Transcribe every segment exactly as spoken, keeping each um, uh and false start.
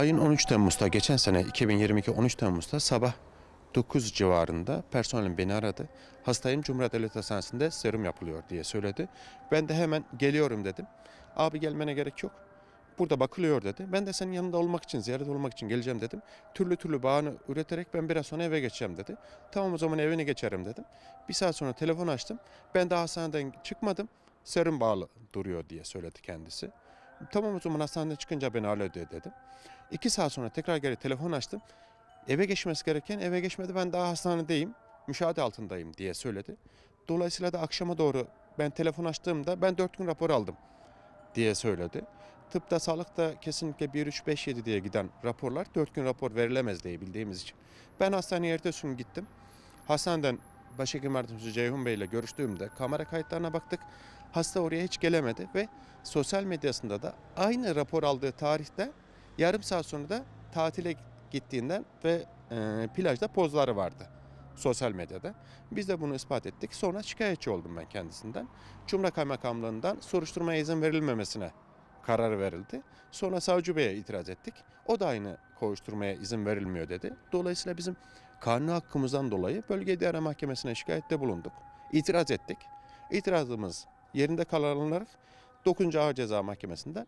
Ayın on üç Temmuz'da, geçen sene iki bin yirmi iki on üç Temmuz'da sabah dokuz civarında personelim beni aradı. Hastayım, Cumhuriyet Devlet Hastanesi'nde serum yapılıyor diye söyledi. Ben de hemen geliyorum dedim. Abi gelmene gerek yok, burada bakılıyor dedi. Ben de senin yanında olmak için, ziyaret olmak için geleceğim dedim. Türlü türlü bahane üreterek ben biraz sonra eve geçeceğim dedi. Tamam o zaman evine geçerim dedim. Bir saat sonra telefon açtım. Ben daha hastaneden çıkmadım, serum bağlı duruyor diye söyledi kendisi. Tamam o zaman hastaneden çıkınca beni alo diye dedim. İki saat sonra tekrar geri telefon açtım. Eve geçmesi gereken eve geçmedi. Ben daha hastanedeyim, müşahede altındayım diye söyledi. Dolayısıyla da akşama doğru ben telefon açtığımda ben dört gün rapor aldım diye söyledi. Tıpta, sağlıkta kesinlikle bir üç beş yedi diye giden raporlar dört gün rapor verilemez diye bildiğimiz için. Ben hastaneye ertesi gün gittim. Hastaneden başhekim yardımcısı Ceyhun Bey ile görüştüğümde kamera kayıtlarına baktık. Hasta oraya hiç gelemedi ve sosyal medyasında da aynı rapor aldığı tarihte yarım saat sonra da tatile gittiğinden ve e, plajda pozları vardı sosyal medyada. Biz de bunu ispat ettik. Sonra şikayetçi oldum ben kendisinden. Çumra Kaymakamlığı'ndan soruşturmaya izin verilmemesine karar verildi. Sonra savcı beye itiraz ettik. O da aynı kovuşturmaya izin verilmiyor dedi. Dolayısıyla bizim kanuni hakkımızdan dolayı Bölge İdare Mahkemesi'ne şikayette bulunduk. İtiraz ettik. İtirazımız yerinde kalanlar dokuzuncu Ağır Ceza Mahkemesi'nden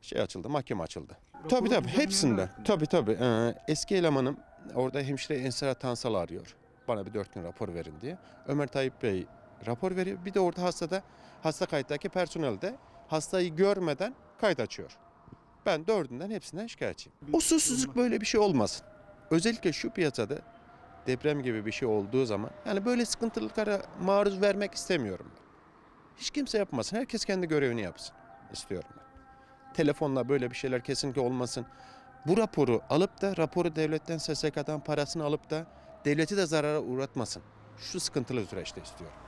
şey açıldı, mahkeme açıldı. Tabii tabii hepsinde. Tabii tabii. Ee, eski elemanım orada hemşire Esra T. arıyor. Bana bir dört gün rapor verin diye. Ömer Tayyip Bey rapor veriyor. Bir de orada hastada, hasta kayıttaki personel de hastayı görmeden kayıt açıyor. Ben dördünden hepsinden şikayetçiyim. Usulsüzlük böyle bir şey olmasın. Özellikle şu piyasada deprem gibi bir şey olduğu zaman yani böyle sıkıntılıklara maruz vermek istemiyorum ben. Hiç kimse yapmasın. Herkes kendi görevini yapsın istiyorum ben. Telefonla böyle bir şeyler kesinlikle olmasın. Bu raporu alıp da raporu devletten, S S K'dan parasını alıp da devleti de zarara uğratmasın. Şu sıkıntılı süreçte istiyorum.